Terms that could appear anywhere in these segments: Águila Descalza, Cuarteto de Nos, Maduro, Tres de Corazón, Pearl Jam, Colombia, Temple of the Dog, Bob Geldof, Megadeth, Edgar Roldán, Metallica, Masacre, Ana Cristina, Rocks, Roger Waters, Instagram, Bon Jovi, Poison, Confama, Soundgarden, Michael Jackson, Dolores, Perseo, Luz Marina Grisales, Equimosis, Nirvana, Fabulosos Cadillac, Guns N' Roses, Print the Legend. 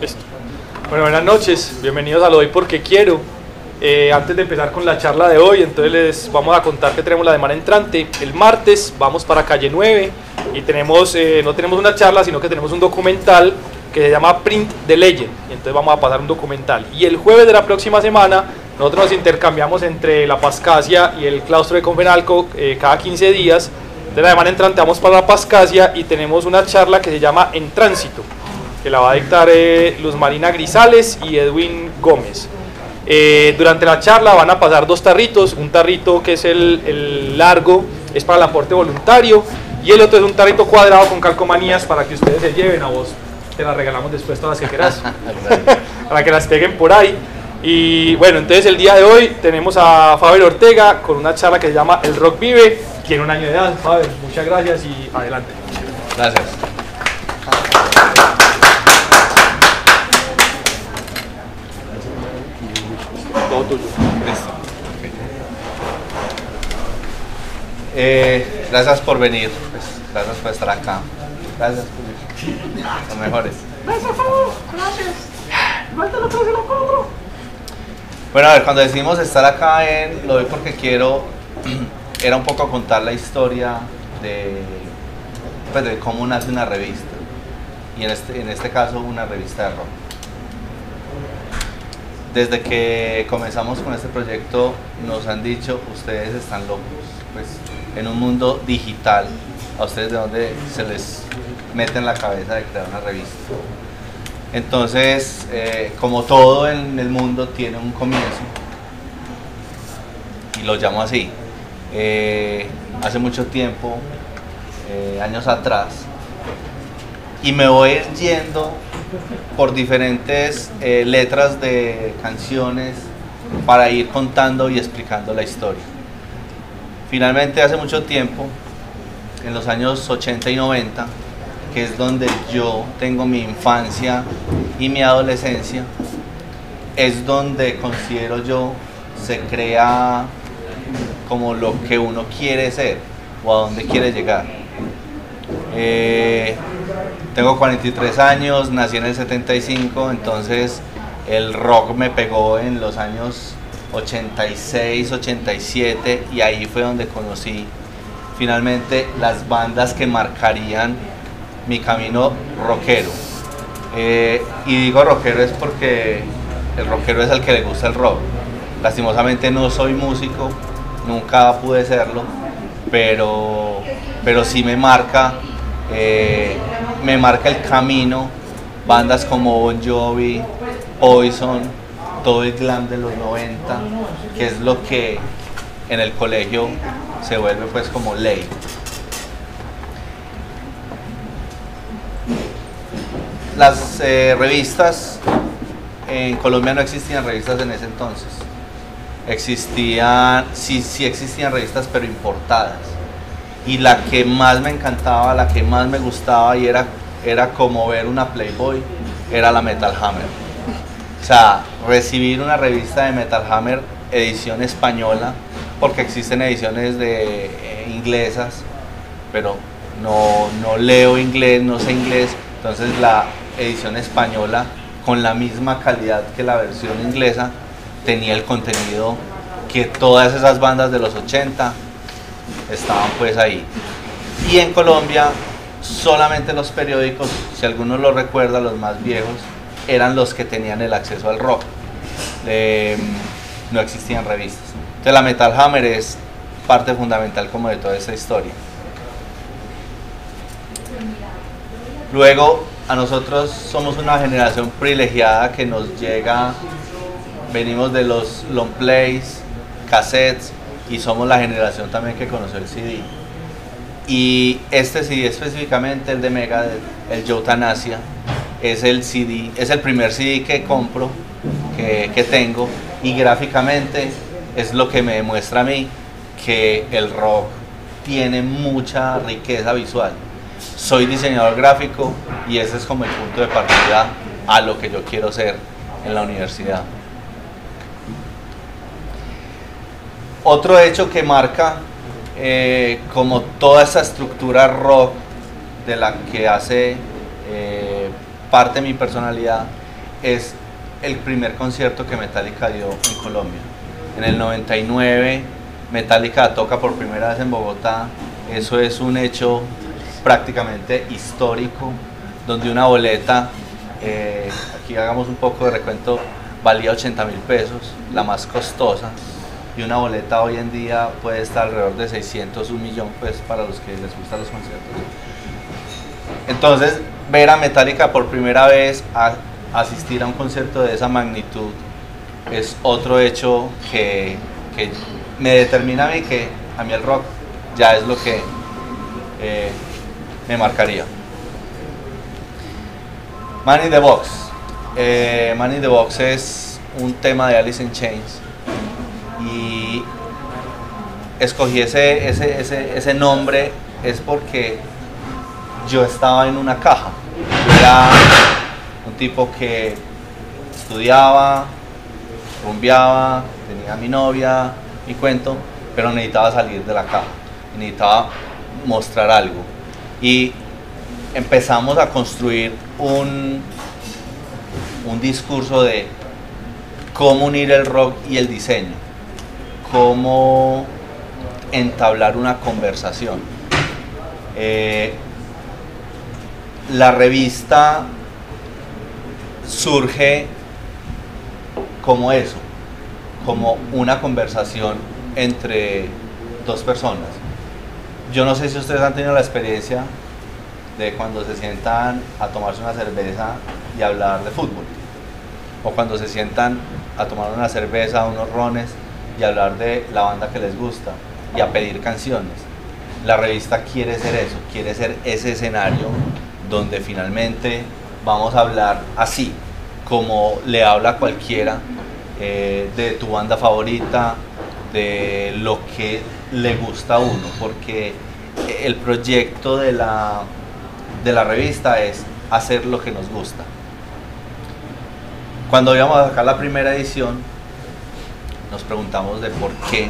Listo. Bueno, buenas noches, bienvenidos a Lo doy porque quiero. Antes de empezar con la charla de hoy, entonces les vamos a contar que tenemos la semana entrante. El martes vamos para calle 9 y tenemos, no tenemos una charla, sino que tenemos un documental que se llama Print the Legend. Entonces vamos a pasar un documental. Y el jueves de la próxima semana nosotros nos intercambiamos entre la Pascasia y el claustro de Confenalco cada 15 días. De la semana entrante vamos para la Pascasia y tenemos una charla que se llama En Tránsito, que la va a dictar Luz Marina Grisales y Edwin Gómez. Durante la charla van a pasar dos tarritos, un tarrito que es el largo, es para el aporte voluntario, y el otro es un tarrito cuadrado con calcomanías para que ustedes se lleven. A vos te las regalamos después todas las que quieras, para que las peguen por ahí. Y bueno, entonces el día de hoy tenemos a Faber Ortega con una charla que se llama El Rock Vive. Tiene un año de edad, Faber, muchas gracias y adelante. Gracias. Gracias por venir, pues, gracias por estar acá. Gracias por venir. Los mejores. Gracias, Fabu. Gracias. Bueno, a ver, cuando decidimos estar acá en Lo doy porque quiero, era un poco contar la historia de, pues, de cómo nace una revista. Y en este caso, una revista de rock. Desde que comenzamos con este proyecto nos han dicho, ustedes están locos, pues en un mundo digital, a ustedes de dónde se les mete en la cabeza de crear una revista. Entonces, como todo en el mundo tiene un comienzo, y lo llamo así, hace mucho tiempo, años atrás, y me voy yendo por diferentes letras de canciones para ir contando y explicando la historia. Finalmente, hace mucho tiempo, en los años 80 y 90, que es donde yo tengo mi infancia y mi adolescencia, es donde considero yo se crea como lo que uno quiere ser o a dónde quiere llegar. Tengo 43 años, nací en el 75, entonces el rock me pegó en los años 86, 87 y ahí fue donde conocí finalmente las bandas que marcarían mi camino rockero. Y digo rockero es porque el rockero es al que le gusta el rock. Lastimosamente no soy músico, nunca pude serlo, pero sí me marca el camino, bandas como Bon Jovi, Poison, todo el glam de los 90, que es lo que en el colegio se vuelve pues como ley. Las revistas, en Colombia no existían revistas en ese entonces, sí existían revistas pero importadas. Y la que más me encantaba, la que más me gustaba y era como ver una Playboy, era la Metal Hammer. O sea, recibir una revista de Metal Hammer edición española, porque existen ediciones de inglesas, pero no leo inglés, no sé inglés, entonces la edición española con la misma calidad que la versión inglesa tenía el contenido que todas esas bandas de los 80 estaban pues ahí. Y en Colombia solamente los periódicos, si alguno lo recuerda, los más viejos, eran los que tenían el acceso al rock. No existían revistas. Entonces la Metal Hammer es parte fundamental como de toda esa historia. Luego a nosotros somos una generación privilegiada que nos llega, venimos de los long plays, cassettes, y somos la generación también que conoció el CD. Y este CD específicamente, el de Megadeth, el Eutanasia, es el CD, es el primer CD que compro, que tengo, y gráficamente es lo que me demuestra a mí que el rock tiene mucha riqueza visual. Soy diseñador gráfico y ese es como el punto de partida a lo que yo quiero ser en la universidad. Otro hecho que marca como toda esa estructura rock de la que hace parte mi personalidad es el primer concierto que Metallica dio en Colombia. En el 99 Metallica toca por primera vez en Bogotá. Eso es un hecho prácticamente histórico, donde una boleta, aquí hagamos un poco de recuento, valía 80.000 pesos, la más costosa, y una boleta hoy en día puede estar alrededor de 600, un millón, pues, para los que les gustan los conciertos. Entonces, ver a Metallica por primera vez, asistir a un concierto de esa magnitud, es otro hecho que me determina a mí que a mí el rock ya es lo que me marcaría. Man in the Box. Man in the Box es un tema de Alice in Chains, y escogí ese nombre es porque yo estaba en una caja. Yo era un tipo que estudiaba, rumbeaba, tenía a mi novia, mi cuento, pero necesitaba salir de la caja, necesitaba mostrar algo, y empezamos a construir un discurso de cómo unir el rock y el diseño, cómo entablar una conversación. La revista surge como eso, como una conversación entre dos personas. Yo no sé si ustedes han tenido la experiencia de cuando se sientan a tomarse una cerveza y hablar de fútbol, o cuando se sientan a tomar una cerveza, unos rones, y hablar de la banda que les gusta y a pedir canciones. La revista quiere ser eso, quiere ser ese escenario donde finalmente vamos a hablar así, como le habla cualquiera, de tu banda favorita, de lo que le gusta a uno, porque el proyecto de la revista es hacer lo que nos gusta. Cuando íbamos a sacar la primera edición, nos preguntamos de por qué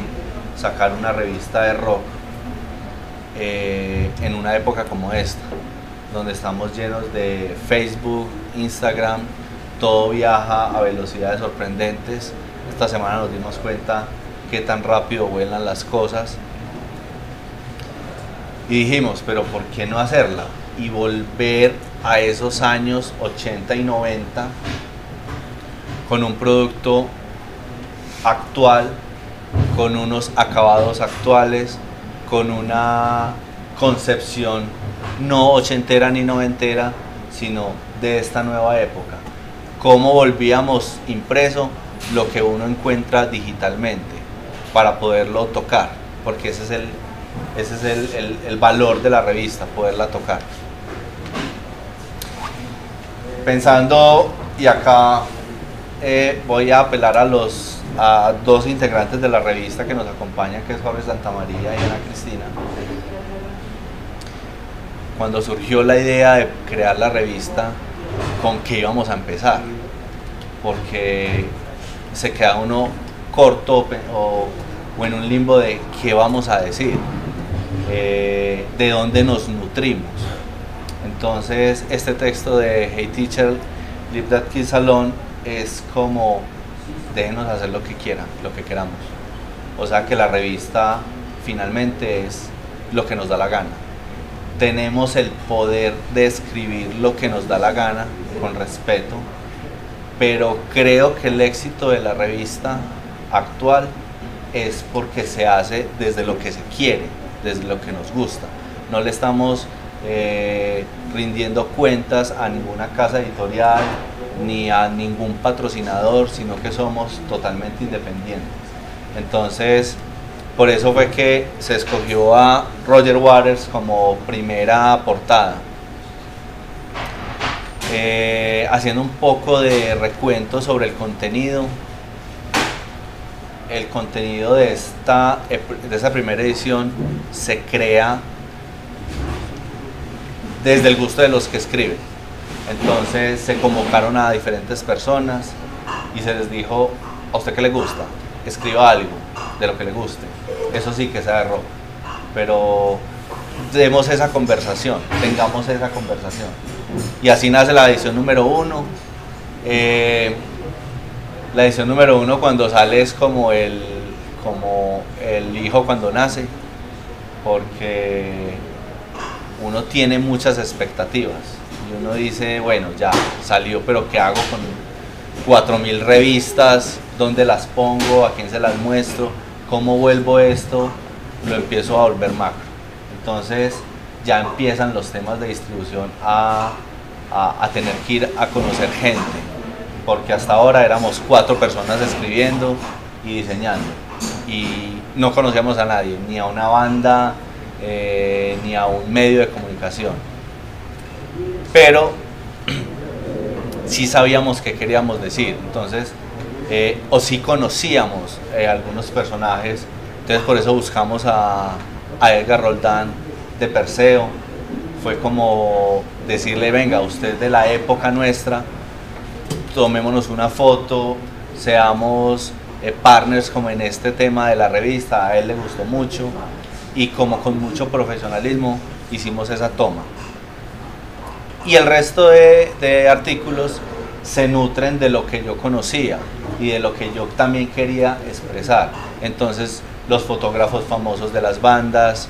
sacar una revista de rock en una época como esta, donde estamos llenos de Facebook, Instagram, todo viaja a velocidades sorprendentes. Esta semana nos dimos cuenta qué tan rápido vuelan las cosas, y dijimos, pero ¿por qué no hacerla? Y volver a esos años 80 y 90 con un producto actual, con unos acabados actuales, con una concepción no ochentera ni noventera, sino de esta nueva época. Cómo volvíamos impreso lo que uno encuentra digitalmente para poderlo tocar, porque ese es el valor de la revista, poderla tocar. Pensando, y acá voy a apelar a dos integrantes de la revista que nos acompañan, que es Jorge Santamaría y Ana Cristina. Cuando surgió la idea de crear la revista, ¿con qué íbamos a empezar? Porque se queda uno corto o en un limbo de qué vamos a decir, de dónde nos nutrimos. Entonces, este texto de Hey Teacher, Leave That Kids Alone es como déjenos hacer lo que quieran, lo que queramos. O sea que la revista finalmente es lo que nos da la gana. Tenemos el poder de escribir lo que nos da la gana, con respeto, pero creo que el éxito de la revista actual es porque se hace desde lo que se quiere, desde lo que nos gusta. No le estamos rindiendo cuentas a ninguna casa editorial ni a ningún patrocinador, sino que somos totalmente independientes. Entonces, por eso fue que se escogió a Roger Waters como primera portada. Haciendo un poco de recuento sobre el contenido. El contenido de esta primera edición se crea desde el gusto de los que escriben. Entonces se convocaron a diferentes personas y se les dijo, ¿a usted qué le gusta? Escriba algo de lo que le guste. Eso sí que sea de rock, pero demos esa conversación, tengamos esa conversación. Y así nace la edición número 1. La edición número 1 cuando sale es como el hijo cuando nace, porque uno tiene muchas expectativas y uno dice, bueno, ya salió, pero ¿qué hago con 4000 revistas? ¿Dónde las pongo? ¿A quién se las muestro? ¿Cómo vuelvo esto? Lo empiezo a volver macro. Entonces ya empiezan los temas de distribución a tener que ir a conocer gente, porque hasta ahora éramos 4 personas escribiendo y diseñando y no conocíamos a nadie, ni a una banda, ni a un medio de comunicación, pero sí sabíamos qué queríamos decir, entonces o sí conocíamos algunos personajes. Entonces por eso buscamos a Edgar Roldán de Perseo. Fue como decirle, venga, usted de la época nuestra, tomémonos una foto, seamos partners como en este tema de la revista. A él le gustó mucho y como con mucho profesionalismo hicimos esa toma. Y el resto de artículos se nutren de lo que yo conocía y de lo que yo también quería expresar. Entonces los fotógrafos famosos de las bandas,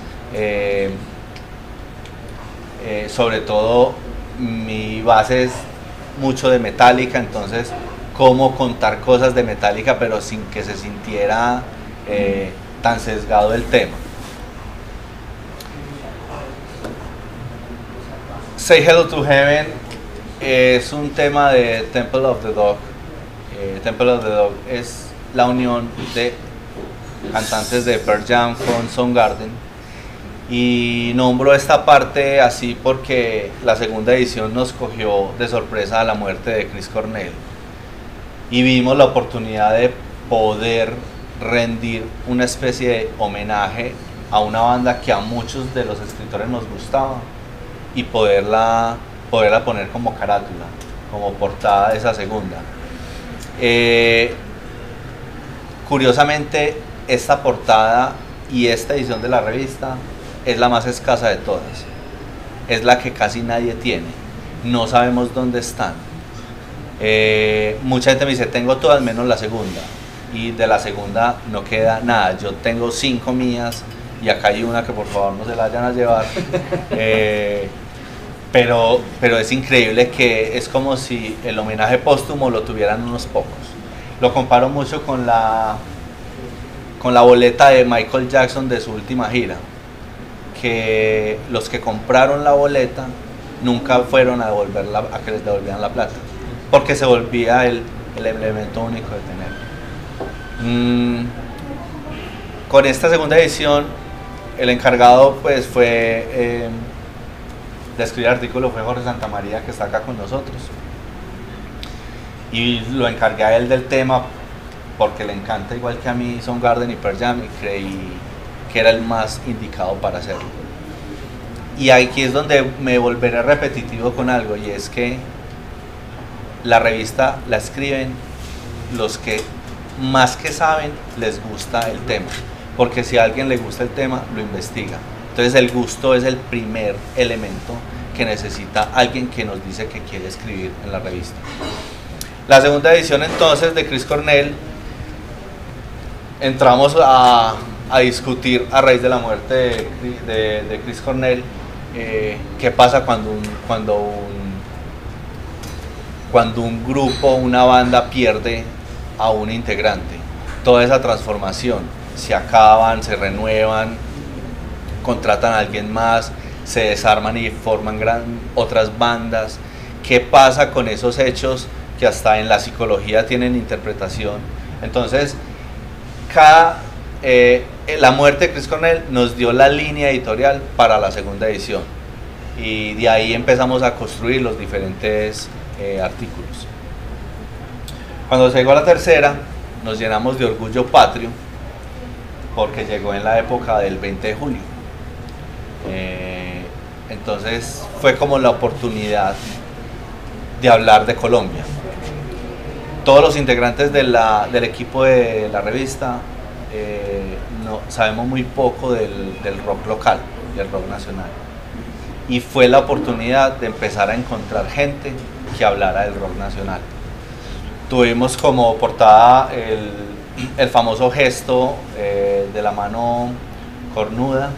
sobre todo mi base es mucho de Metallica, entonces cómo contar cosas de Metallica pero sin que se sintiera tan sesgado el tema. Say Hello to Heaven es un tema de Temple of the Dog. Temple of the Dog es la unión de cantantes de Pearl Jam con Soundgarden, y nombro esta parte así porque la segunda edición nos cogió de sorpresa a la muerte de Chris Cornell y vimos la oportunidad de poder rendir una especie de homenaje a una banda que a muchos de los escritores nos gustaba y poderla poner como carátula, como portada de esa segunda. Curiosamente, esta portada y esta edición de la revista es la más escasa de todas, es la que casi nadie tiene, no sabemos dónde están. Mucha gente me dice, tengo todas menos la segunda, y de la segunda no queda nada. Yo tengo 5 mías y acá hay una que por favor no se la vayan a llevar. Pero es increíble, que es como si el homenaje póstumo lo tuvieran unos pocos. Lo comparo mucho con la boleta de Michael Jackson de su última gira, que los que compraron la boleta nunca fueron a devolverla, a que les devolvieran la plata, porque se volvía el elemento único de tener. Con esta segunda edición el encargado pues fue de escribir el artículo fue Jorge Santamaría, que está acá con nosotros, y lo encargué a él del tema porque le encanta igual que a mí Soundgarden y Pearl Jam y creí que era el más indicado para hacerlo. Y aquí es donde me volveré repetitivo con algo, y es que la revista la escriben los que más que saben les gusta el tema, porque si a alguien le gusta el tema lo investiga. Entonces el gusto es el primer elemento que necesita alguien que nos dice que quiere escribir en la revista. La segunda edición entonces de Chris Cornell, entramos a discutir a raíz de la muerte de Chris Cornell, qué pasa cuando un grupo, una banda pierde a un integrante. Toda esa transformación, se acaban, se renuevan, contratan a alguien más, se desarman y forman otras bandas. ¿Qué pasa con esos hechos que hasta en la psicología tienen interpretación? Entonces, la muerte de Chris Cornell nos dio la línea editorial para la segunda edición, y de ahí empezamos a construir los diferentes artículos. Cuando llegó a la tercera nos llenamos de orgullo patrio porque llegó en la época del 20 de julio, entonces fue como la oportunidad de hablar de Colombia. Todos los integrantes del equipo de la revista sabemos muy poco del rock local, del rock nacional, y fue la oportunidad de empezar a encontrar gente que hablara del rock nacional. Tuvimos como portada el famoso gesto de la mano cornuda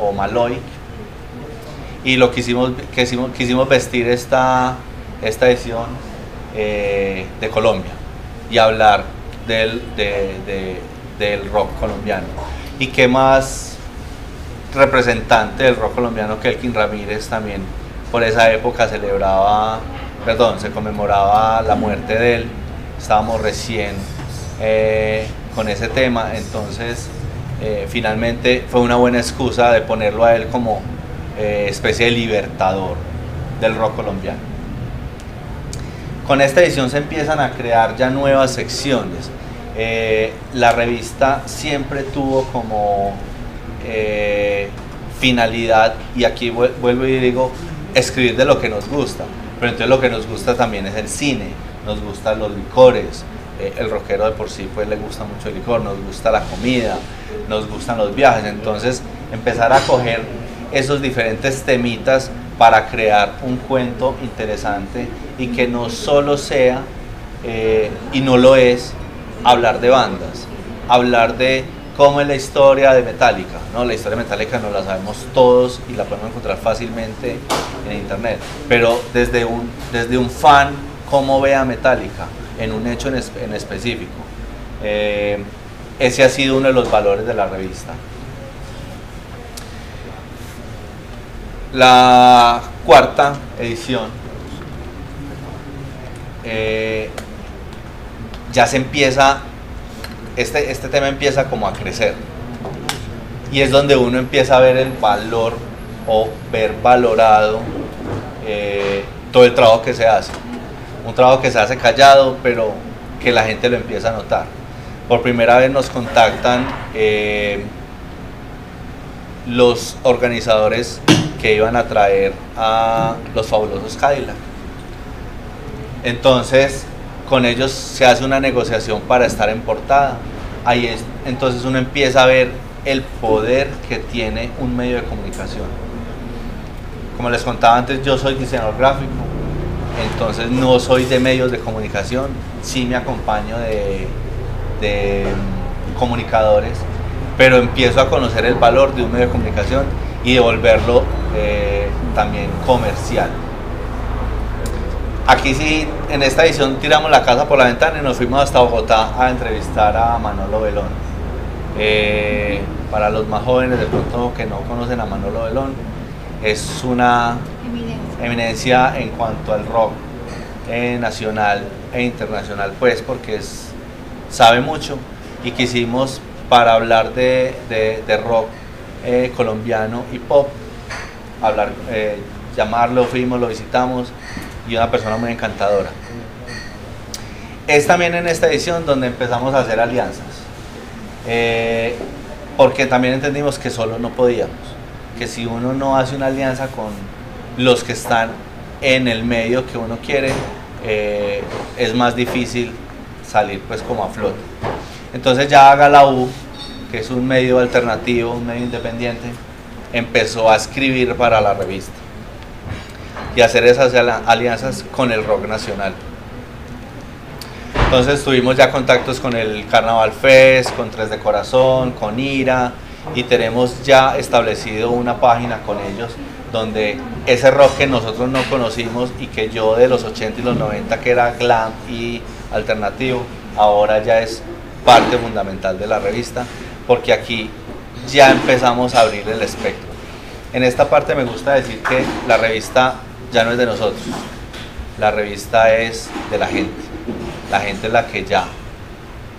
o maloic, y lo quisimos vestir esta edición de Colombia y hablar del rock colombiano. Y qué más representante del rock colombiano que Kelkin Ramírez, también por esa época se conmemoraba la muerte de él. Estábamos recién con ese tema, entonces finalmente fue una buena excusa de ponerlo a él como especie de libertador del rock colombiano. Con esta edición se empiezan a crear ya nuevas secciones. La revista siempre tuvo como finalidad, y aquí vuelvo y digo, escribir de lo que nos gusta, pero entonces lo que nos gusta también es el cine, nos gustan los licores, el rockero de por sí pues le gusta mucho el licor, nos gusta la comida, nos gustan los viajes, entonces empezar a coger esos diferentes temitas para crear un cuento interesante y que no solo sea, y no lo es, hablar de bandas, hablar de cómo es la historia de Metallica, ¿no? La historia de Metallica no la sabemos todos y la podemos encontrar fácilmente en internet, pero desde un fan, cómo ve a Metallica en un hecho en específico. Ese ha sido uno de los valores de la revista. La cuarta edición ya se empieza, este tema empieza como a crecer, y es donde uno empieza a ver el valor o ver valorado todo el trabajo que se hace. Un trabajo que se hace callado, pero que la gente lo empieza a notar. Por primera vez nos contactan los organizadores que iban a traer a los Fabulosos Cadillac. Entonces, con ellos se hace una negociación para estar en portada. Ahí es, entonces uno empieza a ver el poder que tiene un medio de comunicación. Como les contaba antes, yo soy diseñador gráfico. Entonces no soy de medios de comunicación, sí me acompaño de comunicadores, pero empiezo a conocer el valor de un medio de comunicación y devolverlo también comercial. Aquí sí, en esta edición tiramos la casa por la ventana y nos fuimos hasta Bogotá a entrevistar a Manolo Belón. Para los más jóvenes de pronto que no conocen a Manolo Belón, es una eminencia en cuanto al rock nacional e internacional, pues porque sabe mucho, y quisimos, para hablar de rock colombiano y pop, hablar, llamarlo, fuimos, lo visitamos, y una persona muy encantadora. Es también en esta edición donde empezamos a hacer alianzas, porque también entendimos que solo no podíamos, que si uno no hace una alianza con los que están en el medio que uno quiere, es más difícil salir pues como a flote. Entonces ya Haga la U, que es un medio alternativo, un medio independiente, empezó a escribir para la revista y hacer esas alianzas con el rock nacional. Entonces tuvimos ya contactos con el Carnaval Fest, con Tres de Corazón, con Ira, y tenemos ya establecido una página con ellos donde ese rock que nosotros no conocimos y que yo de los 80 y los 90 que era glam y alternativo, ahora ya es parte fundamental de la revista, porque aquí ya empezamos a abrir el espectro. En esta parte me gusta decir que la revista ya no es de nosotros, la revista es de la gente. La gente es la que ya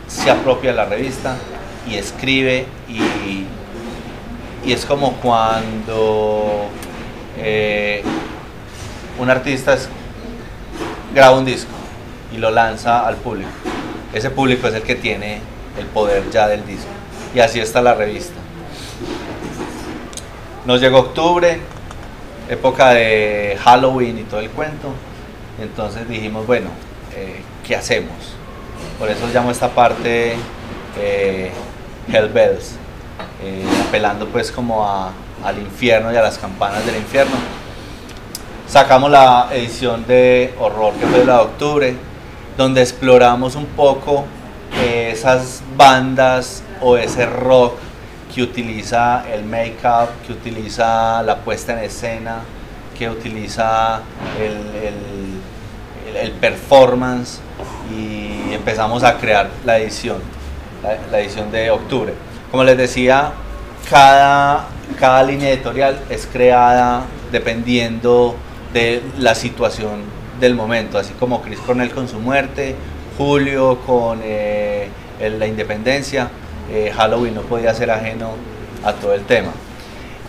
se apropia de la revista y escribe, y es como cuando un artista graba un disco y lo lanza al público. Ese público es el que tiene el poder ya del disco, y así está la revista. Nos llegó octubre, época de Halloween y todo el cuento, entonces dijimos, bueno, ¿qué hacemos? Por eso llamo esta parte Hell Bells, apelando pues como al infierno y a las campanas del infierno. Sacamos la edición de horror que fue la de octubre, donde exploramos un poco esas bandas o ese rock que utiliza el make-up, que utiliza la puesta en escena, que utiliza el performance, y empezamos a crear la edición, la edición de octubre. Como les decía, cada línea editorial es creada dependiendo de la situación del momento, así como Chris Cornell con su muerte, Julio con la independencia, Halloween no podía ser ajeno a todo el tema.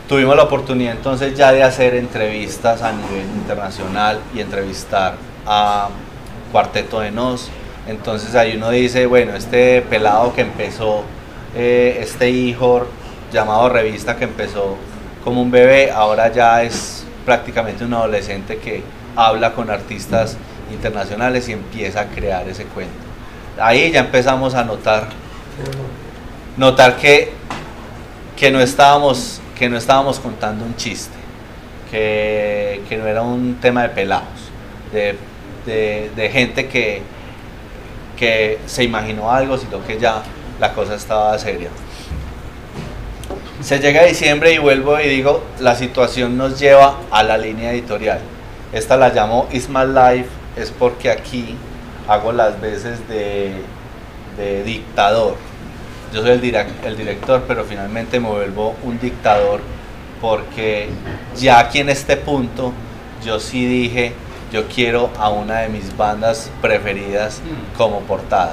Tuvimos la oportunidad entonces ya de hacer entrevistas a nivel internacional y entrevistar a Cuarteto de Nos. Entonces ahí uno dice, bueno, este pelado que empezó, este hijo llamado Revista que empezó como un bebé, ahora ya es prácticamente un adolescente que habla con artistas internacionales y empieza a crear ese cuento. Ahí ya empezamos a notar que no estábamos contando un chiste, que no era un tema de pelados, de gente que se imaginó algo, sino que ya la cosa estaba seria. Se llega a diciembre y vuelvo y digo, la situación nos lleva a la línea editorial. Esta la llamo It's My Life, es porque aquí hago las veces de dictador. Yo soy el director, pero finalmente me vuelvo un dictador, porque ya aquí en este punto yo sí dije, yo quiero a una de mis bandas preferidas como portada.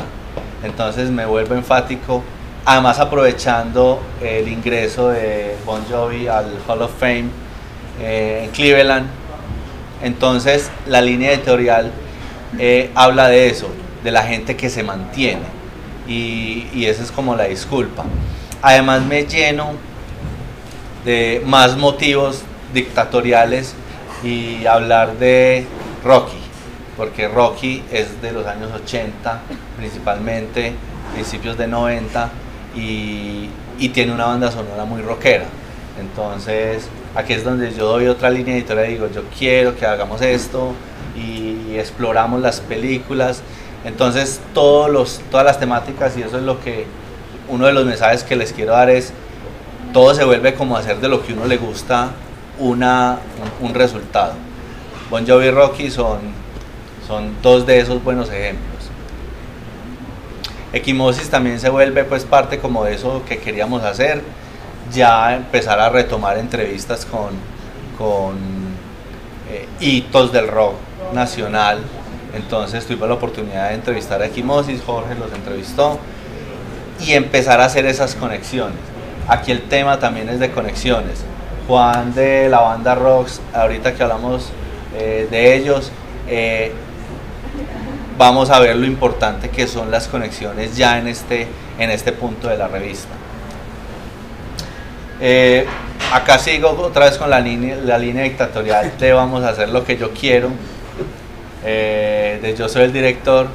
Entonces me vuelvo enfático, además aprovechando el ingreso de Bon Jovi al Hall of Fame en Cleveland. Entonces la línea editorial habla de eso, de la gente que se mantiene. Y esa es como la disculpa. Además me lleno de más motivos dictatoriales y hablar de Rocky, porque Rocky es de los años 80 principalmente, principios de 90, y tiene una banda sonora muy rockera. Entonces aquí es donde yo doy otra línea editorial y digo, yo quiero que hagamos esto, y exploramos las películas. Entonces todas las temáticas, y eso es lo que uno de los mensajes que les quiero dar es, todo se vuelve como hacer de lo que uno le gusta un resultado. Bon Jovi y Rocky son dos de esos buenos ejemplos. Equimosis también se vuelve pues parte como de eso que queríamos hacer, ya empezar a retomar entrevistas con hitos del rock nacional. Entonces tuve la oportunidad de entrevistar a Equimosis, Jorge los entrevistó, y empezar a hacer esas conexiones. Aquí el tema también es de conexiones. Juan de la banda Rocks, ahorita que hablamos de ellos, vamos a ver lo importante que son las conexiones ya en este punto de la revista. Acá sigo otra vez con la línea dictatorial de vamos a hacer lo que yo quiero. De yo soy el director,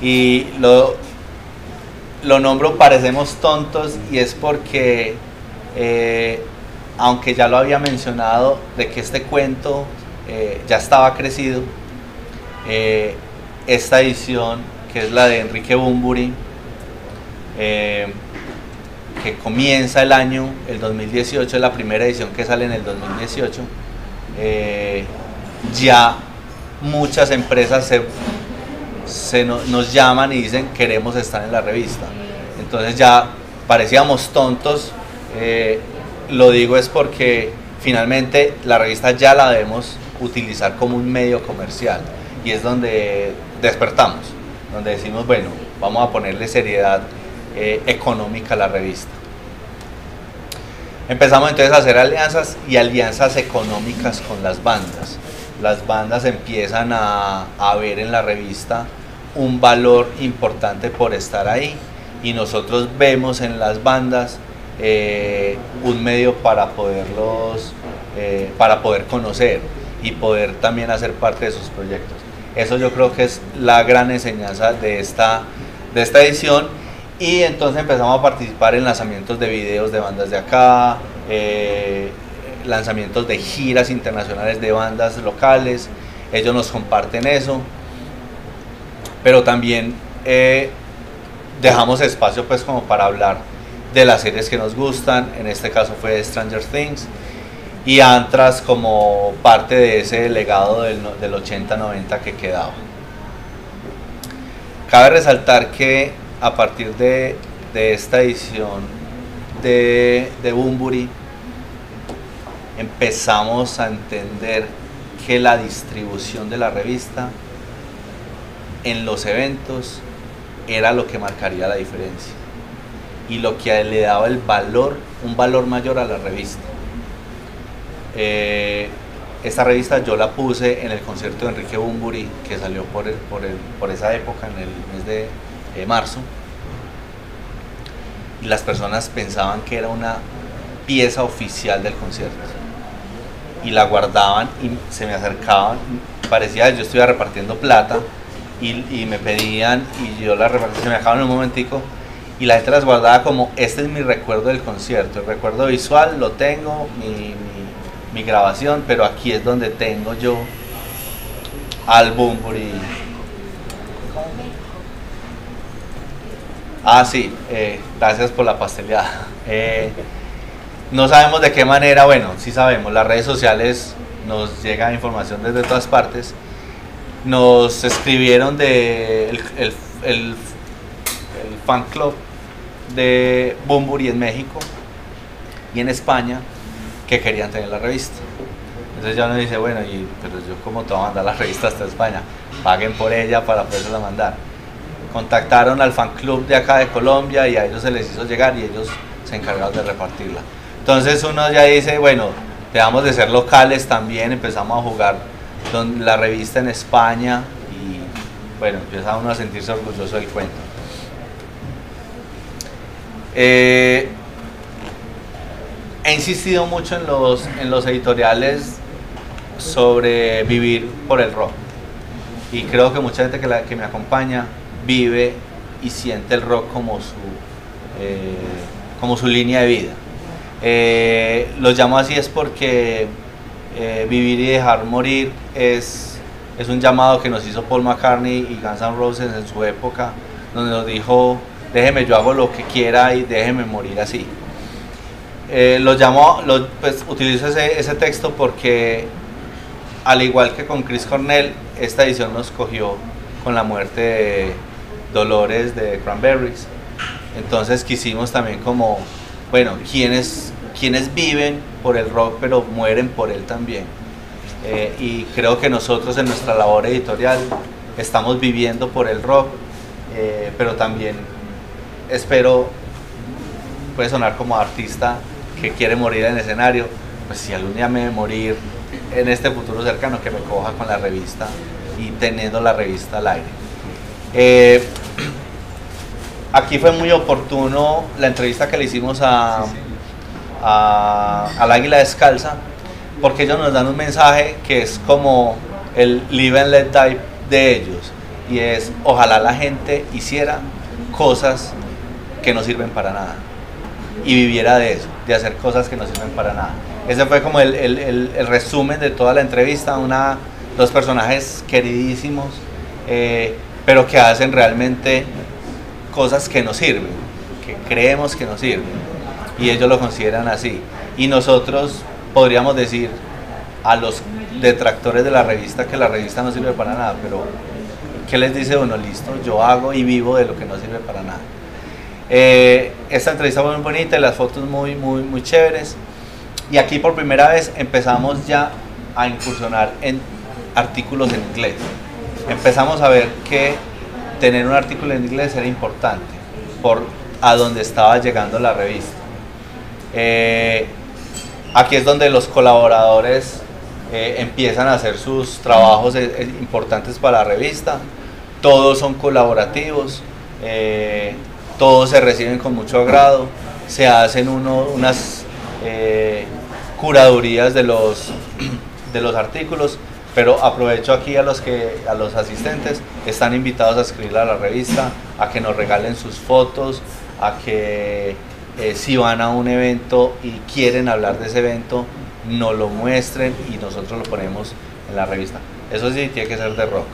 y lo nombro Parecemos Tontos, y es porque aunque ya lo había mencionado de que este cuento ya estaba crecido, esta edición que es la de Enrique Bunbury, que comienza el año, el 2018, es la primera edición que sale en el 2018, ya muchas empresas nos llaman y dicen queremos estar en la revista. Entonces ya parecíamos tontos, lo digo es porque finalmente la revista ya la debemos utilizar como un medio comercial, y es donde despertamos, donde decimos bueno, vamos a ponerle seriedad económica a la revista. Empezamos entonces a hacer alianzas, y alianzas económicas con las bandas. Las bandas empiezan a ver en la revista un valor importante por estar ahí, y nosotros vemos en las bandas un medio para poder conocer y poder también hacer parte de sus proyectos. Eso yo creo que es la gran enseñanza de esta edición, y entonces empezamos a participar en lanzamientos de videos de bandas de acá, lanzamientos de giras internacionales de bandas locales. Ellos nos comparten eso, pero también dejamos espacio pues como para hablar de las series que nos gustan. En este caso fue Stranger Things y Anthrax como parte de ese legado del 80-90 que quedaba. Cabe resaltar que a partir de esta edición de Bunbury empezamos a entender que la distribución de la revista en los eventos era lo que marcaría la diferencia y lo que le daba el valor, un valor mayor a la revista. Esta revista yo la puse en el concierto de Enrique Bunbury que salió por esa época, en el mes de marzo. Y las personas pensaban que era una pieza oficial del concierto y la guardaban y se me acercaban, parecía que yo estuviera repartiendo plata y me pedían y yo la repartía, se me dejaban en un momentico y la gente las guardaba como este es mi recuerdo del concierto, el recuerdo visual lo tengo, mi grabación, pero aquí es donde tengo yo al Bunbury. Ah, sí, gracias por la pasteleada. No sabemos de qué manera, bueno, sí sabemos, las redes sociales nos llega información desde todas partes. Nos escribieron de el fan club de Bunbury en México y en España que querían tener la revista. Entonces ya uno dice, bueno, pero yo como te voy a mandar la revista hasta España, paguen por ella para poderla mandar. Contactaron al fan club de acá de Colombia y a ellos se les hizo llegar y ellos se encargaron de repartirla. Entonces uno ya dice, bueno, dejamos de ser locales también, empezamos a jugar la revista en España y bueno, empieza uno a sentirse orgulloso del cuento. He insistido mucho en los editoriales sobre vivir por el rock y creo que mucha gente que me acompaña vive y siente el rock como su línea de vida. Lo llamo así es porque vivir y dejar morir es un llamado que nos hizo Paul McCartney y Guns N' Roses en su época, donde nos dijo déjeme, yo hago lo que quiera y déjeme morir así. Pues, utilizo ese texto porque al igual que con Chris Cornell, esta edición nos cogió con la muerte de Dolores de Cranberries. Entonces quisimos también como, bueno, quienes viven por el rock pero mueren por él también. Y creo que nosotros en nuestra labor editorial estamos viviendo por el rock, pero también espero, puede sonar como artista que quiere morir en el escenario, pues si algún día me voy a morir en este futuro cercano que me coja con la revista y teniendo la revista al aire. Aquí fue muy oportuno la entrevista que le hicimos al Águila Descalza, porque ellos nos dan un mensaje que es como el live and let die de ellos y es ojalá la gente hiciera cosas que no sirven para nada y viviera de eso, de hacer cosas que no sirven para nada. Ese fue como el resumen de toda la entrevista, dos personajes queridísimos, pero que hacen realmente cosas que nos sirven, que creemos que nos sirven y ellos lo consideran así. Y nosotros podríamos decir a los detractores de la revista que la revista no sirve para nada, pero ¿qué les dice uno? Listo, yo hago y vivo de lo que no sirve para nada. Esta entrevista fue muy bonita y las fotos muy, muy, muy chéveres. Y aquí por primera vez empezamos ya a incursionar en artículos en inglés. Empezamos a ver que tener un artículo en inglés era importante por a donde estaba llegando la revista. Aquí es donde los colaboradores empiezan a hacer sus trabajos importantes para la revista. Todos son colaborativos. Todos se reciben con mucho agrado, se hacen unas curadurías de los artículos, pero aprovecho aquí a los asistentes, están invitados a escribir a la revista, a que nos regalen sus fotos, a que si van a un evento y quieren hablar de ese evento, nos lo muestren y nosotros lo ponemos en la revista. Eso sí, tiene que ser de rock.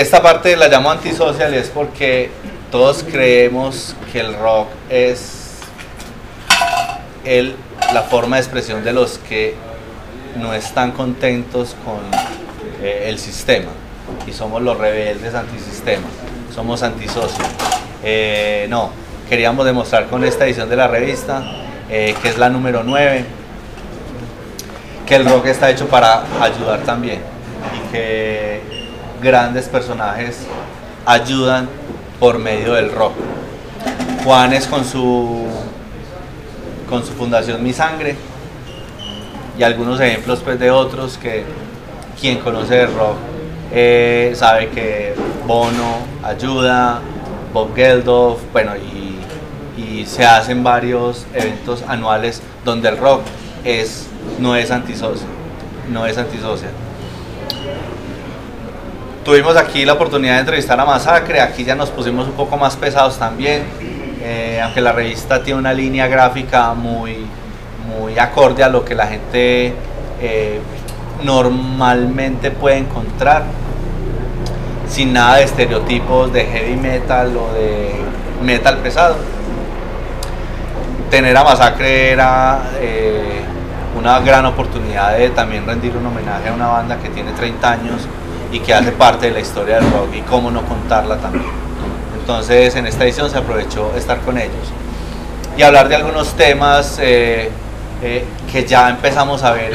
esta parte la llamo antisocial y es porque todos creemos que el rock es la forma de expresión de los que no están contentos con el sistema, y somos los rebeldes antisistema, somos antisocios. No, queríamos demostrar con esta edición de la revista, que es la número 9, que el rock está hecho para ayudar también, y que grandes personajes ayudan por medio del rock. Juan es con su fundación Mi Sangre, y algunos ejemplos pues de otros que quien conoce el rock sabe que Bono ayuda, Bob Geldof, bueno, y se hacen varios eventos anuales donde el rock no es antisocial. Tuvimos aquí la oportunidad de entrevistar a Masacre, aquí ya nos pusimos un poco más pesados también, aunque la revista tiene una línea gráfica muy acorde a lo que la gente normalmente puede encontrar, sin nada de estereotipos de heavy metal o de metal pesado. Tener a Masacre era una gran oportunidad de también rendir un homenaje a una banda que tiene 30 años y que hace parte de la historia del rock, y cómo no contarla también. Entonces en esta edición se aprovechó estar con ellos y hablar de algunos temas que ya empezamos a ver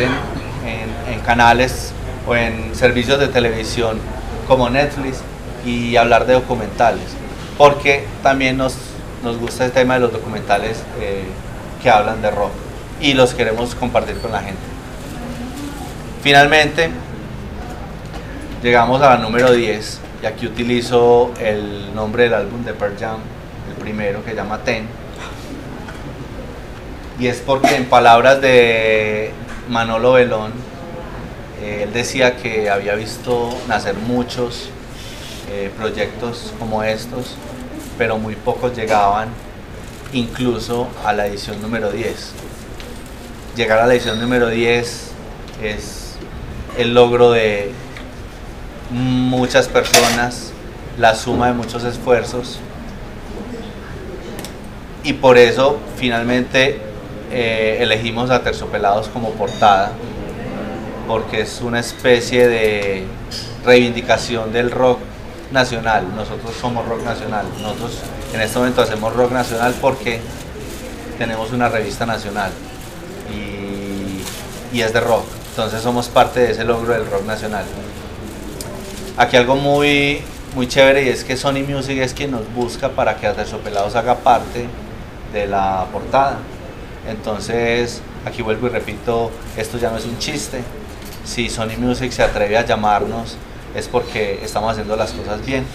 en canales o en servicios de televisión como Netflix, y hablar de documentales, porque también nos gusta el tema de los documentales que hablan de rock, y los queremos compartir con la gente. Finalmente llegamos a la número 10, y aquí utilizo el nombre del álbum de Pearl Jam, el primero, que se llama Ten, y es porque en palabras de Manolo Belón, él decía que había visto nacer muchos proyectos como estos, pero muy pocos llegaban incluso a la edición número 10. Llegar a la edición número 10 es el logro de muchas personas, la suma de muchos esfuerzos, y por eso finalmente elegimos a Aterciopelados como portada, porque es una especie de reivindicación del rock nacional. Nosotros somos rock nacional, nosotros en este momento hacemos rock nacional porque tenemos una revista nacional y es de rock, entonces somos parte de ese logro del rock nacional. Aquí algo muy chévere, y es que Sony Music es quien nos busca para que Aterciopelados haga parte de la portada. Entonces aquí vuelvo y repito, esto ya no es un chiste. Si Sony Music se atreve a llamarnos es porque estamos haciendo las cosas bien.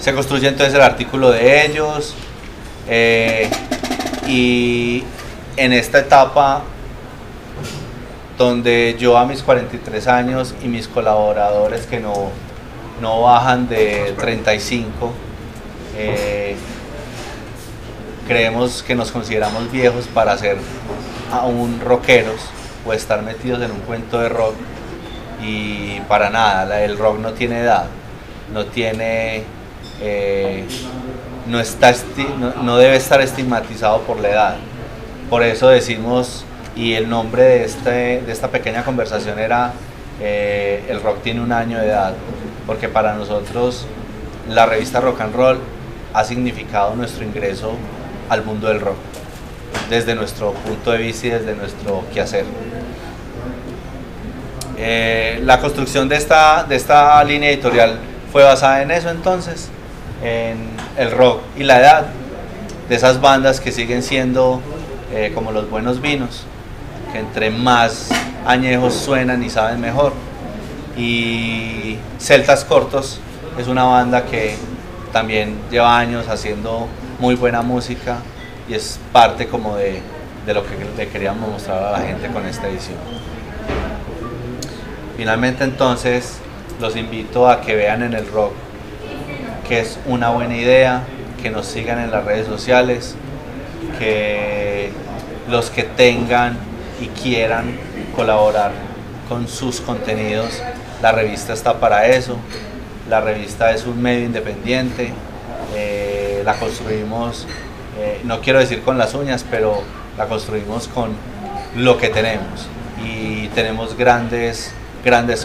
Se construye entonces el artículo de ellos, y en esta etapa donde yo a mis 43 años y mis colaboradores que no bajan de 35, creemos que nos consideramos viejos para ser aún rockeros o estar metidos en un cuento de rock, y para nada, el rock no tiene edad, no debe estar estigmatizado por la edad. Por eso decimos, y el nombre de esta pequeña conversación era el rock tiene un año de edad, porque para nosotros la revista Rock and Roll ha significado nuestro ingreso al mundo del rock, desde nuestro punto de vista y desde nuestro quehacer. La construcción de esta línea editorial fue basada en eso entonces, en el rock y la edad de esas bandas que siguen siendo como los buenos vinos, que entre más añejos suenan y saben mejor. Y Celtas Cortos es una banda que también lleva años haciendo muy buena música, y es parte como de lo que le queríamos mostrar a la gente con esta edición. Finalmente entonces los invito a que vean en el rock que es una buena idea, que nos sigan en las redes sociales, que los que tengan y quieran colaborar con sus contenidos. La revista está para eso, la revista es un medio independiente, la construimos, no quiero decir con las uñas, pero la construimos con lo que tenemos, y tenemos grandes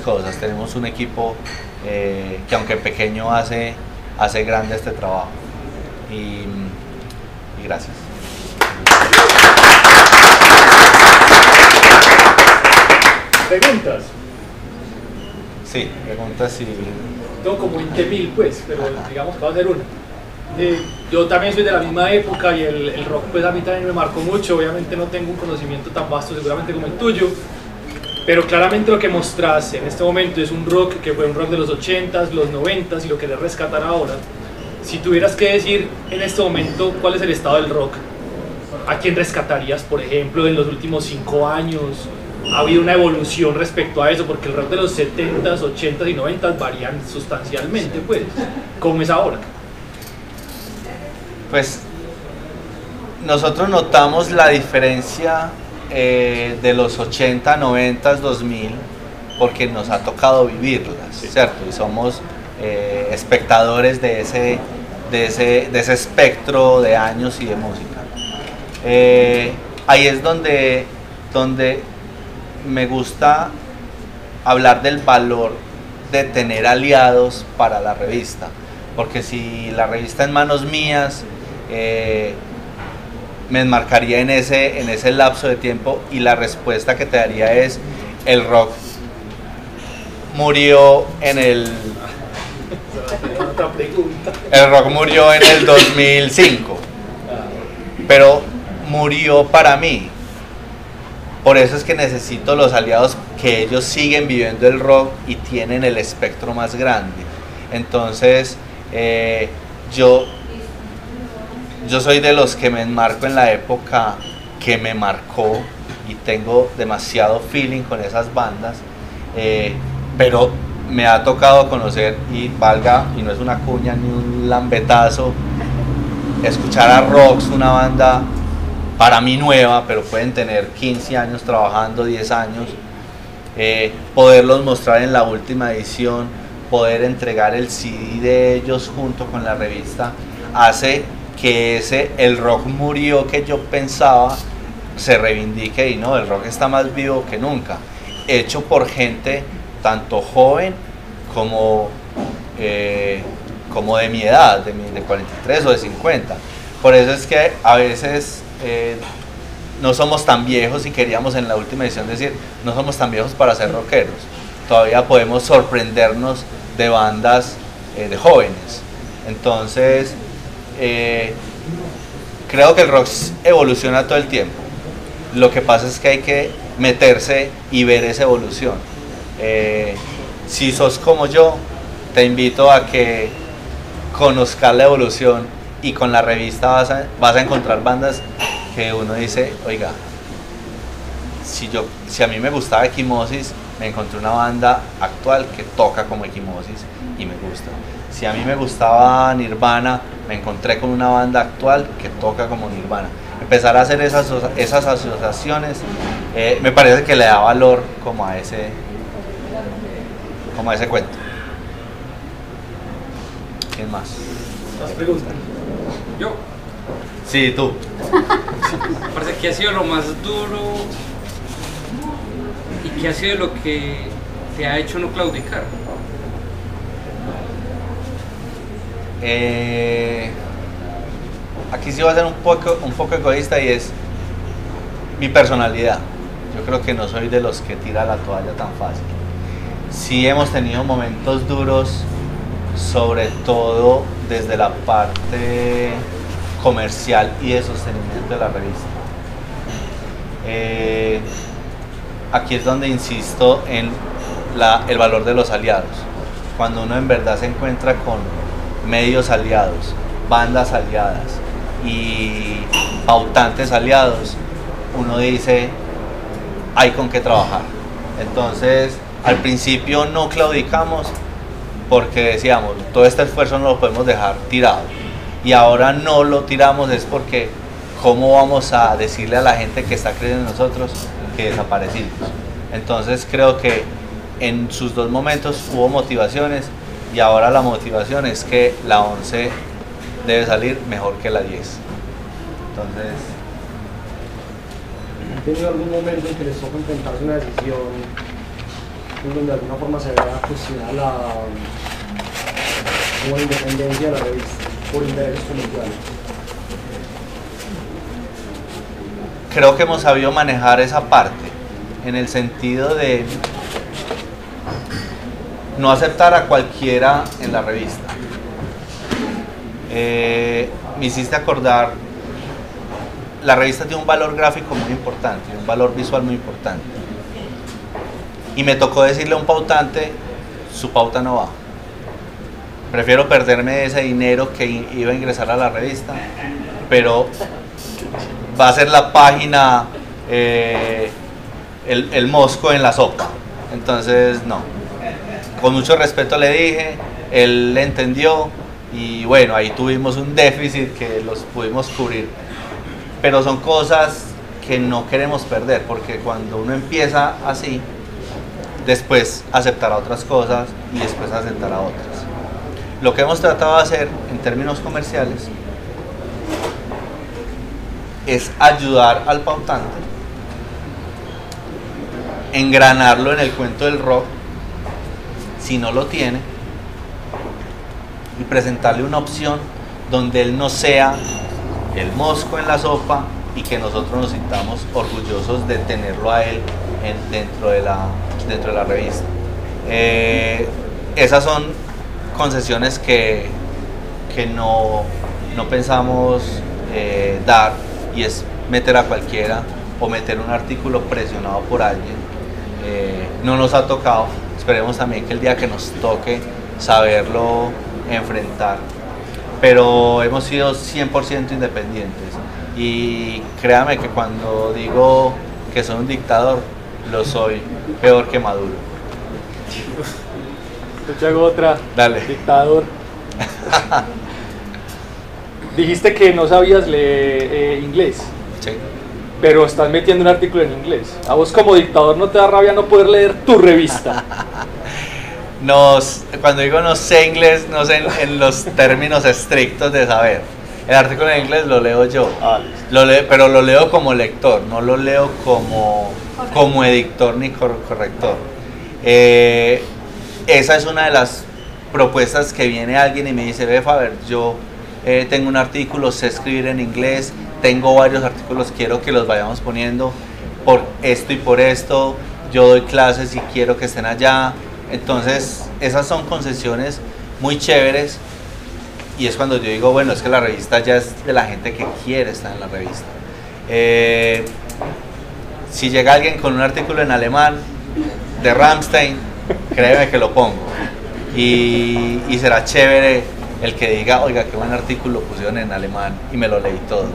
cosas. Tenemos un equipo que, aunque pequeño, hace grande este trabajo, y gracias. ¿Preguntas? Sí, preguntas y... No, como 20.000 pues, pero digamos que va a ser una. Yo también soy de la misma época y el rock pues a mí también me marcó mucho. Obviamente no tengo un conocimiento tan vasto seguramente como el tuyo, pero claramente lo que mostrás en este momento es un rock que fue un rock de los 80s, los 90s y lo querés rescatar ahora. Si tuvieras que decir en este momento cuál es el estado del rock, ¿a quién rescatarías, por ejemplo, en los últimos 5 años? ¿Ha habido una evolución respecto a eso? Porque el rock de los 70s, 80s y 90s varían sustancialmente, pues. ¿Cómo es ahora? Pues nosotros notamos la diferencia de los 80, 90, 2000, porque nos ha tocado vivirlas, sí, ¿cierto? Y somos espectadores de ese espectro de años y de música. Ahí es donde me gusta hablar del valor de tener aliados para la revista, porque si la revista en manos mías, me enmarcaría en ese lapso de tiempo, y la respuesta que te daría es: el rock murió en el... El rock murió en el 2005, pero murió para mí. Por eso es que necesito los aliados, que ellos siguen viviendo el rock y tienen el espectro más grande. Entonces, yo soy de los que me enmarco en la época que me marcó, y tengo demasiado feeling con esas bandas, pero me ha tocado conocer, y valga, y no es una cuña ni un lambetazo, escuchar a Rocks, una banda para mí nueva, pero pueden tener 15 años trabajando, 10 años, poderlos mostrar en la última edición, poder entregar el CD de ellos junto con la revista, hace que el rock murió que yo pensaba se reivindique, y no, el rock está más vivo que nunca, hecho por gente tanto joven como de mi edad, de 43 o de 50. Por eso es que a veces no somos tan viejos, y queríamos en la última edición decir: no somos tan viejos para ser rockeros, todavía podemos sorprendernos de bandas de jóvenes. Entonces creo que el rock evoluciona todo el tiempo, lo que pasa es que hay que meterse y ver esa evolución. Si sos como yo, te invito a que conozcas la evolución, y con la revista vas a encontrar bandas que uno dice: oiga, si a mí me gustaba Equimosis, me encontré una banda actual que toca como Equimosis y me gusta. Si a mí me gustaba Nirvana, me encontré con una banda actual que toca como Nirvana. Empezar a hacer esas asociaciones me parece que le da valor como a ese cuento. ¿Quién más? ¿Las preguntas? ¿Yo? Sí, tú. Me parece que ha sido lo más duro y que ha sido lo que te ha hecho no claudicar. Aquí sí va a ser un poco egoísta, y es mi personalidad. Yo creo que no soy de los que tira la toalla tan fácil. Sí hemos tenido momentos duros, sobre todo desde la parte comercial y de sostenimiento de la revista. Aquí es donde insisto en el valor de los aliados. Cuando uno en verdad se encuentra con medios aliados, bandas aliadas y pautantes aliados, uno dice: hay con qué trabajar. Entonces, al principio no claudicamos, porque decíamos: todo este esfuerzo no lo podemos dejar tirado. Y ahora no lo tiramos es porque ¿cómo vamos a decirle a la gente que está creyendo en nosotros que desaparecimos? Entonces creo que en sus dos momentos hubo motivaciones y ahora la motivación es que la 11 debe salir mejor que la 10. Entonces... ¿han tenido algún momento en que les toca enfrentarse a una decisión donde de alguna forma se vea cuestionada la independencia de la revista por intereses comerciales? Creo que hemos sabido manejar esa parte, en el sentido de no aceptar a cualquiera en la revista. Me hiciste acordar, la revista tiene un valor gráfico muy importante, un valor visual muy importante. Y me tocó decirle a un pautante, su pauta no va. Prefiero perderme ese dinero que iba a ingresar a la revista, pero va a ser la página el mosco en la sopa. Entonces no, con mucho respeto le dije, él le entendió y bueno, ahí tuvimos un déficit que los pudimos cubrir, pero son cosas que no queremos perder, porque cuando uno empieza así, después aceptará otras cosas y después aceptará otras. Lo que hemos tratado de hacer en términos comerciales es ayudar al pautante, engranarlo en el cuento del rock si no lo tiene y presentarle una opción donde él no sea el mosco en la sopa y que nosotros nos sintamos orgullosos de tenerlo a él dentro de la revista. Esas son concesiones que no pensamos dar, y es meter a cualquiera o meter un artículo presionado por alguien. No nos ha tocado, esperemos también que el día que nos toque saberlo enfrentar, pero hemos sido 100% independientes y créame que cuando digo que soy un dictador, lo soy, peor que Maduro. Yo te hago otra. Dale. Dictador. Dijiste que no sabías leer inglés. Sí. Pero estás metiendo un artículo en inglés. ¿A vos como dictador no te da rabia no poder leer tu revista? Cuando digo no sé inglés, no sé en los términos estrictos de saber. El artículo en inglés lo leo yo. Pero lo leo como lector, no lo leo como editor ni corrector. Esa es una de las propuestas que viene alguien y me dice, ve Faber, yo tengo un artículo, sé escribir en inglés, tengo varios artículos, quiero que los vayamos poniendo por esto y por esto, yo doy clases y quiero que estén allá. Entonces esas son concesiones muy chéveres y es cuando yo digo, bueno, es que la revista ya es de la gente que quiere estar en la revista. Si llega alguien con un artículo en alemán de Rammstein, créeme que lo pongo y será chévere el que diga, oiga, qué buen artículo pusieron en alemán y me lo leí todo.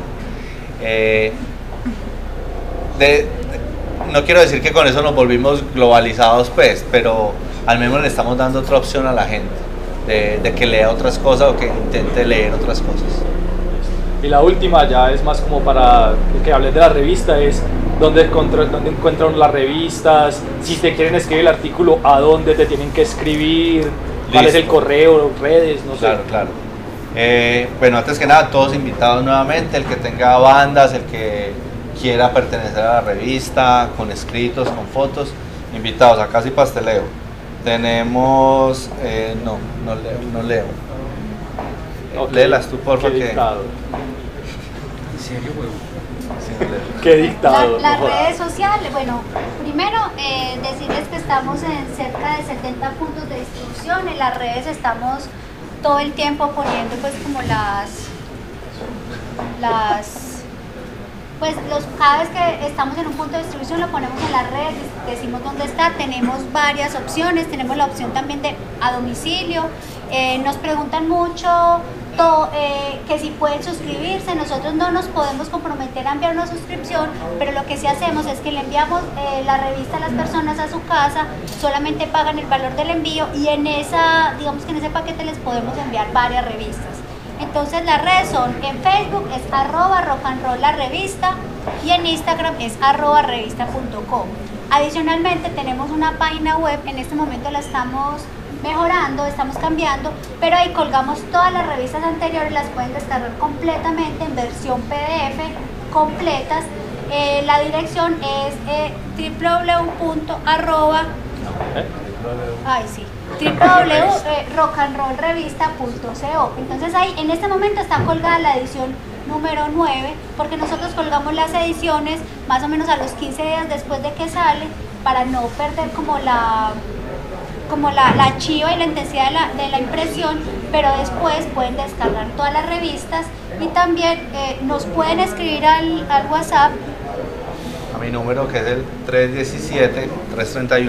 No quiero decir que con eso nos volvimos globalizados, pues, pero al menos le estamos dando otra opción a la gente de que lea otras cosas o que intente leer otras cosas. Y la última ya es más como para que hables de la revista, es dónde encuentran las revistas, si te quieren escribir el artículo, a dónde te tienen que escribir, cuál es el correo, redes, no sé. Claro. Bueno, antes que nada, todos invitados nuevamente, el que tenga bandas, el que quiera pertenecer a la revista, con escritos, con fotos, invitados. Acá sí pasteleo. Tenemos... No leo. Okay. Léelas tú, por favor. ¿Qué dictador? ¿En serio, huevo? ¿Qué dictador? Las redes sociales, bueno, primero decirles que estamos en cerca de 70 puntos de distribución. En las redes estamos todo el tiempo poniendo pues como cada vez que estamos en un punto de distribución lo ponemos en las redes, decimos dónde está, tenemos varias opciones, tenemos la opción también de a domicilio, nos preguntan mucho que si pueden suscribirse. Nosotros no nos podemos comprometer a enviar una suscripción, pero lo que sí hacemos es que le enviamos la revista a las personas a su casa, solamente pagan el valor del envío y en ese paquete les podemos enviar varias revistas. Entonces las redes son, en Facebook es @rockandroll la revista y en Instagram es @revista.com. Adicionalmente tenemos una página web, en este momento la estamos mejorando, estamos cambiando, pero ahí colgamos todas las revistas anteriores, las pueden descargar completamente en versión PDF, completas. La dirección es www.rockandrollrevista.co. Entonces ahí en este momento está colgada la edición número 9, porque nosotros colgamos las ediciones más o menos a los 15 días después de que sale, para no perder como la chiva y la intensidad de la impresión, pero después pueden descargar todas las revistas y también nos pueden escribir al WhatsApp. A mi número, que es el 317-331-5997.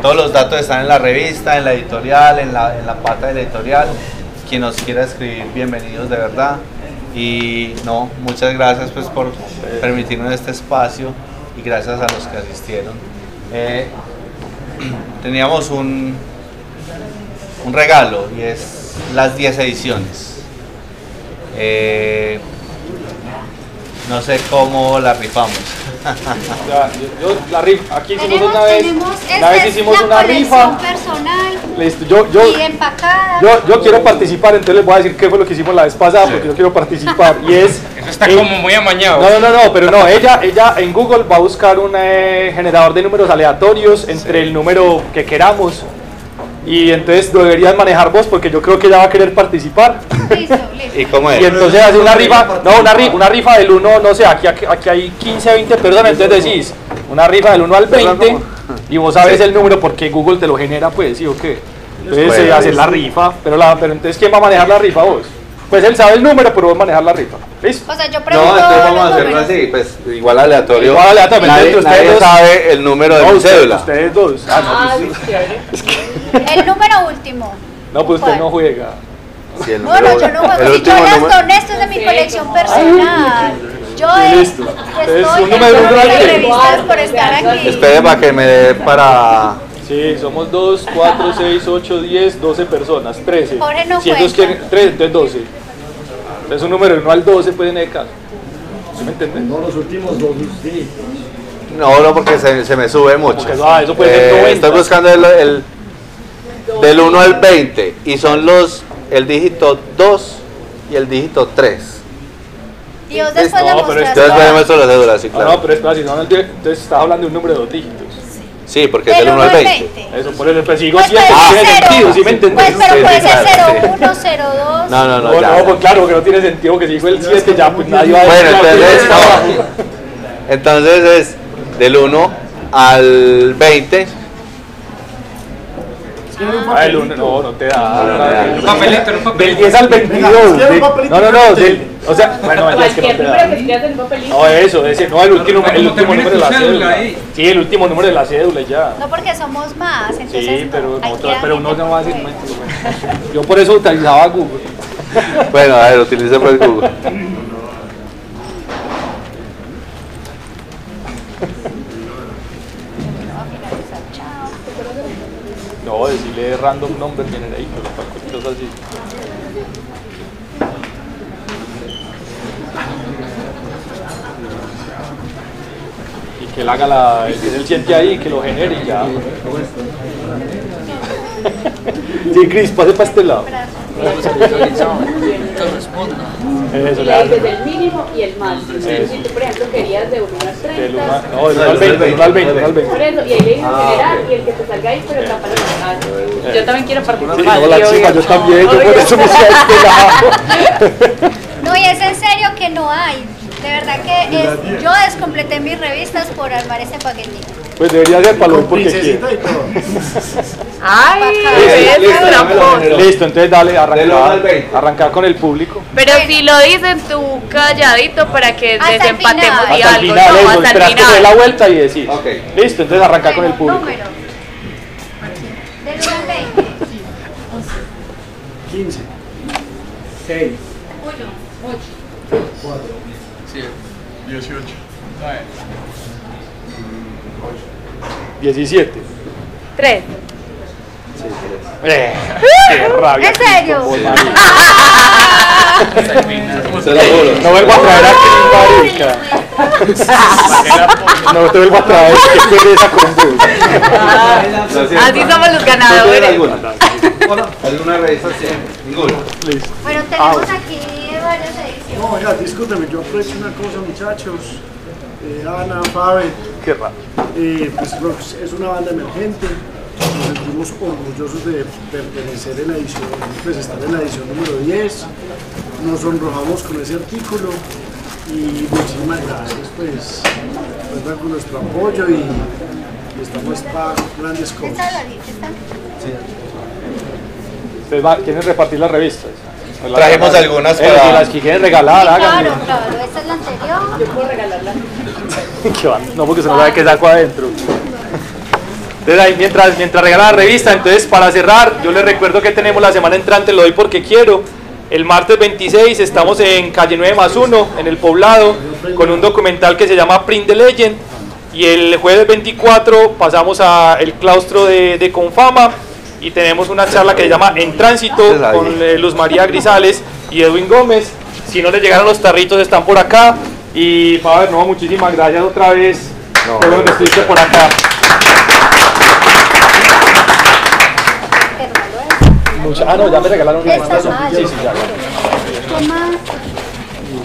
Todos los datos están en la revista, en la editorial, en la pata de la editorial. Quien nos quiera escribir, bienvenidos de verdad. Y no, muchas gracias pues por permitirnos este espacio y gracias a los que asistieron. Teníamos un regalo y es las 10 ediciones. No sé cómo la rifamos. Yo la rifa, aquí hicimos una rifa personal. Listo, yo, y empacada. Yo quiero participar, entonces les voy a decir qué fue lo que hicimos la vez pasada, porque yo quiero participar. Y es, eso está como muy amañado. No, pero no, ella en Google va a buscar un generador de números aleatorios entre el número que queramos. Y entonces lo deberías manejar vos, porque yo creo que ella va a querer participar. Listo. ¿Y cómo es? Y entonces hace una rifa, no, una rifa del 1, no sé, aquí hay 15, 20 personas, entonces decís una rifa del 1 al 20 y vos sabes el número porque Google te lo genera, pues, ¿sí o qué? Entonces se hace la rifa, pero entonces ¿quién va a manejar la rifa? Vos. Pues él sabe el número, pero vos manejar la rifa. ¿Listo? O sea, yo pregunto. No, entonces vamos a hacerlo así, pues igual aleatorio. Igual aleatorio. Nadie sabe el número de mi cédula. Ustedes dos. El número último. No, pues usted no juega. Sí, no, yo no juego. Si yo las doné, esto es de mi colección personal. Yo estoy de revistas por estar aquí. Espere para que me dé para... Sí, somos 2, 4, 6, 8, 10, 12 personas, 13. Jorge no cuenta. Si ellos quieren 3, entonces 12. Es un número 1 al 12, pues en el caso. ¿Sí me entiendes? No, los últimos dos, sí. No, porque se me sube mucho. Eso puede ser 90. Estoy buscando el del 1 al 20 y son el dígito 2 y el dígito 3. Dios, después de las cédulas, sí, claro. No, pero espera, si no, entonces estás hablando de un número de 2 dígitos. Sí, porque es del 1 al 20. Eso, por eso, pues sigo siendo sentido, ¿sí me entendés? Pues, pero puede ser 0, 1, 0, 2. No, ya. No, pues claro, que no tiene sentido, que si dijo el 7, ya pues nadie va a decir. Bueno, entonces es del 1 al 20. El 1, no te da. Un papelito, un papelito. Del 10 al 22. No, o sea, bueno, es que no te da. No, ese, no, el último número de la cédula. Sí, el último número de la cédula ya. No, porque somos más, entonces. Sí, pero uno no va a decir. Yo por eso utilizaba Google. Bueno, a ver, utilicé por Google. No, decirle random number generator, cosas así. Y que él haga el 7 ahí, que lo genere y ya. Sí, Cris, pase para este lado. Eso, le dices el mínimo y el máximo. Si tú, por ejemplo, querías de 1 al 30. No, del 1 al 20. Por eso, y ahí le dices general y el que te salga ahí, pero la palabra. Yo también quiero participar. Sí, la chica, yo también, yo por eso me estoy esperando. No, y es en serio que no hay. De verdad que yo descompleté mis revistas por armar ese paquetito. Pues debería ser para lo porque quiero. ¡Ay! Listo, entonces dale, arrancar con el público. Pero si lo dicen tú calladito para que desempatemos y algo. Hasta el final, la vuelta y decís. Listo, entonces arrancar con el público. Número. Del 1 al 20. 15. 6. 1. 8. 4. 18 17 3 6 Qué rabia. ¿En serio? No vuelvo a traer a Kelkin Marica. No te vuelvo a traer. ¿Qué pereza con Bull? Así somos los ganadores. ¿Alguna revista? Ninguna. Bueno, tenemos aquí varias ediciones. No, ya, discúlpeme, yo aprecio una cosa, muchachos. Ana, Faber. Qué raro. Pues Rocks es una banda emergente. Nos sentimos orgullosos de pertenecer en la edición, pues estar en la edición número 10. Nos sonrojamos con ese artículo y muchísimas gracias, pues, cuentan con nuestro apoyo y estamos para grandes cosas. ¿Ustedes quieren repartir las revistas? Trajimos algunas para... las que quieren regalar, háganlo. Claro, claro, esta es la anterior. Yo puedo regalarla. Qué va, no, porque se nos sabe qué saco adentro. Entonces ahí mientras regalan la revista, entonces para cerrar, yo les recuerdo que tenemos la semana entrante Lo Doy Porque Quiero. El martes 26 estamos en calle 9+1, en El Poblado, con un documental que se llama Print the Legend. Y el jueves 24 pasamos al claustro de Confama y tenemos una charla que se llama En Tránsito con Luz Marina Grisales y Edwin Gómez. Si no les llegaron los tarritos, están por acá. Y Faber, no, muchísimas gracias otra vez por lo que estuviste por acá. Ah, no, ya me regalaron una. Sí, sí, ya.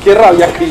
¿Qué rabia, Cris?